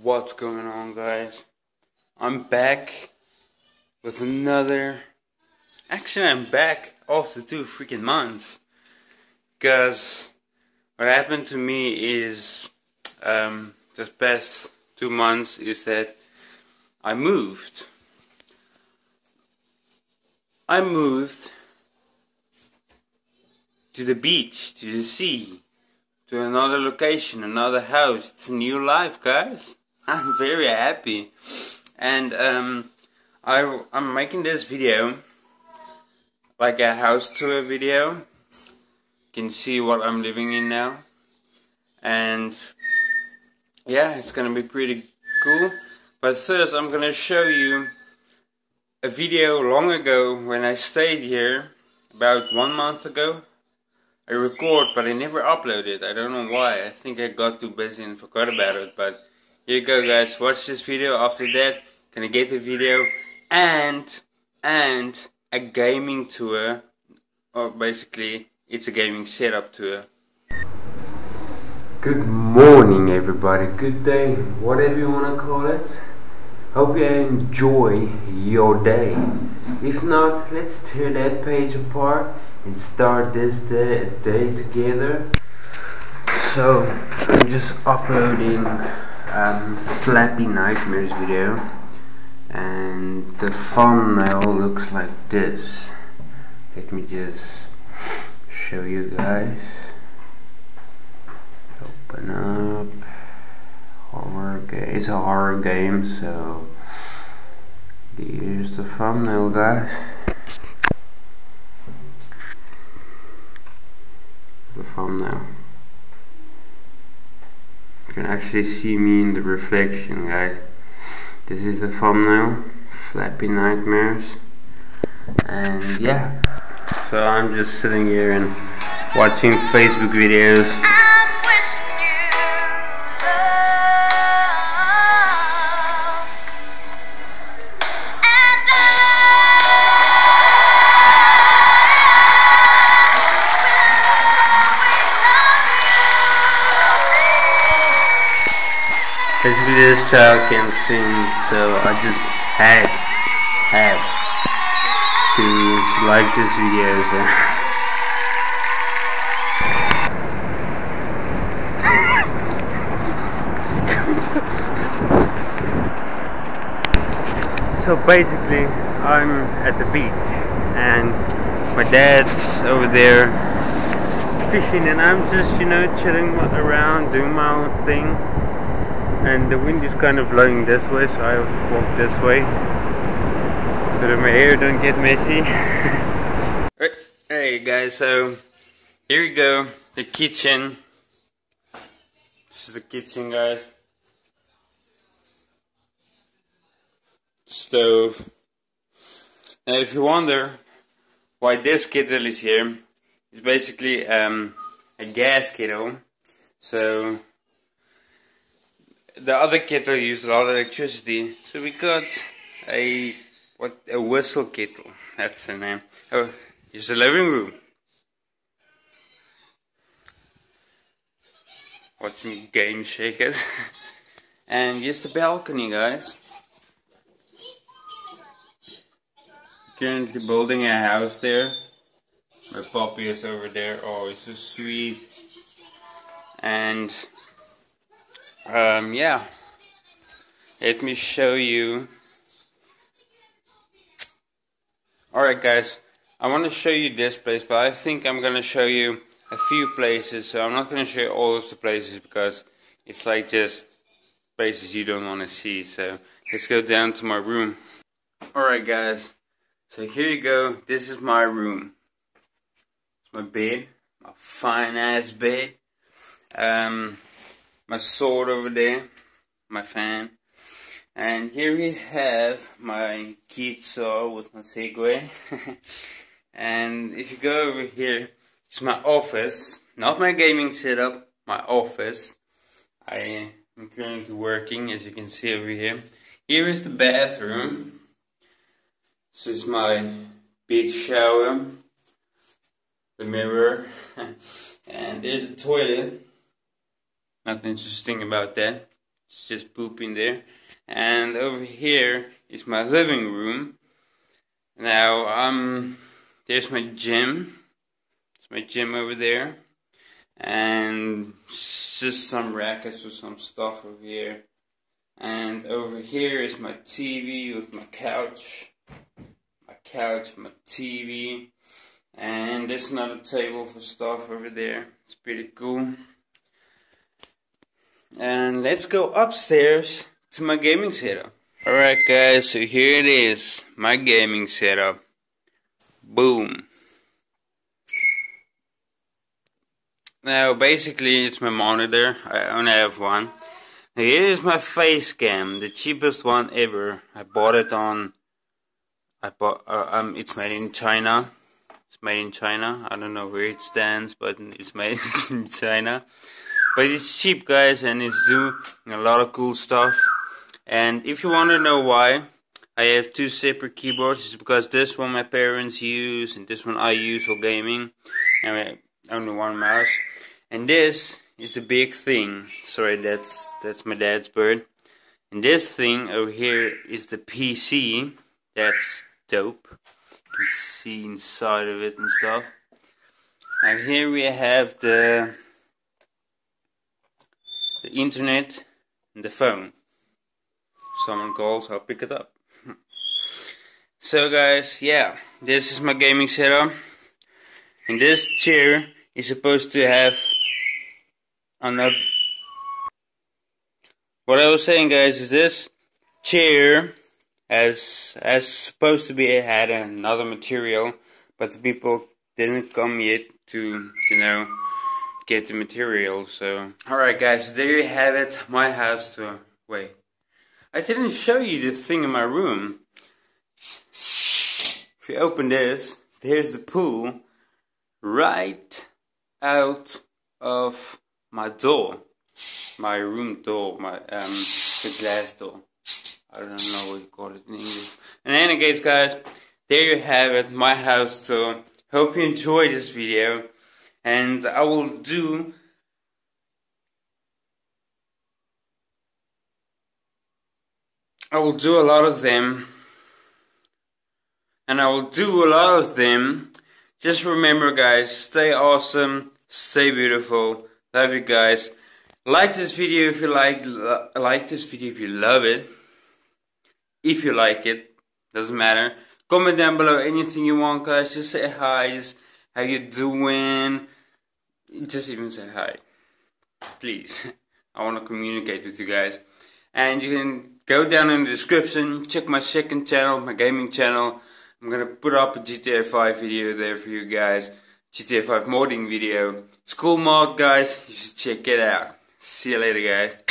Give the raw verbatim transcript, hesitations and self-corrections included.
What's going on, guys? I'm back with another... Actually, I'm back also two freaking months. Because what happened to me is... Um, this past two months is that I moved. I moved to the beach, to the sea, to another location, another house. It's a new life, guys. I'm very happy, and um, I, I'm making this video like a house tour video. You can see what I'm living in now, and yeah, it's gonna be pretty cool. But first, I'm gonna show you a video long ago when I stayed here, about one month ago. I record, but I never upload it. I don't know why. I think I got too busy and forgot about it. But here you go, guys. Watch this video. After that, gonna get the video and and a gaming tour. Or basically, it's a gaming setup tour. Good morning, everybody. Good day, whatever you wanna call it. Hope you enjoy your day. If not, let's tear that page apart and start this day, day together. So, I'm just uploading um, Flappy Nightmares video, and the thumbnail looks like this. Let me just show you guys. Open up. Horror game. It's a horror game, so here's the thumbnail, guys. The thumbnail. You can actually see me in the reflection, guys. This is the thumbnail, Flappy Nightmares, and yeah. So I'm just sitting here and watching Facebook videos. Basically, this child can sing, so I just had had to like this video. So. So basically, I'm at the beach, and my dad's over there fishing, and I'm just, you know, chilling around, doing my own thing. And the wind is kind of blowing this way, so I walk this way so that my hair don't get messy. Hey guys, so here we go, the kitchen. This is the kitchen, guys. Stove. Now if you wonder why this kettle is here, it's basically um, a gas kettle. So the other kettle used a lot of electricity, so we got a what a whistle kettle. That's the name. Oh, here's the living room. Watching Game Shakers, and here's the balcony, guys. Currently building a house there. My puppy is over there. Oh, it's so sweet. And. Um, yeah, let me show you. Alright guys, I want to show you this place, but I think I'm going to show you a few places, so I'm not going to show you all of the places, because it's like just places you don't want to see, so let's go down to my room. Alright guys, so here you go, this is my room. It's my bed, my fine ass bed. Um... My sword over there, my fan, and here we have my guitar with my Segway. And if you go over here, it's my office, not my gaming setup, my office. I am currently working, as you can see over here. Here is the bathroom. This is my big shower, the mirror, and there's the toilet. Nothing interesting about that. It's just poop in there. And over here is my living room. Now, um, there's my gym. It's my gym over there. And just some rackets or some stuff over here. And over here is my T V with my couch. My couch, my T V. And there's another table for stuff over there. It's pretty cool. And let's go upstairs to my gaming setup. Alright guys, so here it is. My gaming setup. Boom. Now basically it's my monitor. I only have one. Now, here is my face cam. The cheapest one ever. I bought it on... I bought, uh, um, it's made in China. It's made in China. I don't know where it stands, but it's made in China. But it's cheap, guys, and it's doing a lot of cool stuff. And if you want to know why I have two separate keyboards, it's because this one my parents use, and this one I use for gaming. And I have only one mouse. And this is the big thing. Sorry, that's that's my dad's bird. And this thing over here is the P C. That's dope. You can see inside of it and stuff. And here we have the... the internet and the phone. If someone calls, I'll pick it up. So guys, yeah, this is my gaming setup. And this chair is supposed to have another... What I was saying, guys, is this chair has has supposed to be had another material, but the people didn't come yet to you know. Get the material. So alright guys, there you have it, my house tour. Wait, I didn't show you this thing in my room. If you open this, there's the pool right out of my door, my room door, my um the glass door. I don't know what you call it in English. In any case guys, there you have it, my house tour. Hope you enjoyed this video. And I will do I will do a lot of them and I will do a lot of them. Just remember guys, stay awesome, stay beautiful. Love you guys. Like this video if you like like this video if you love it. If you like it, doesn't matter. Comment down below anything you want guys. Just say hi. How you doing? Just even say hi. Please. I want to communicate with you guys. And you can go down in the description. Check my second channel, my gaming channel. I'm going to put up a G T A five video there for you guys. G T A five modding video. It's cool mod, guys. You should check it out. See you later, guys.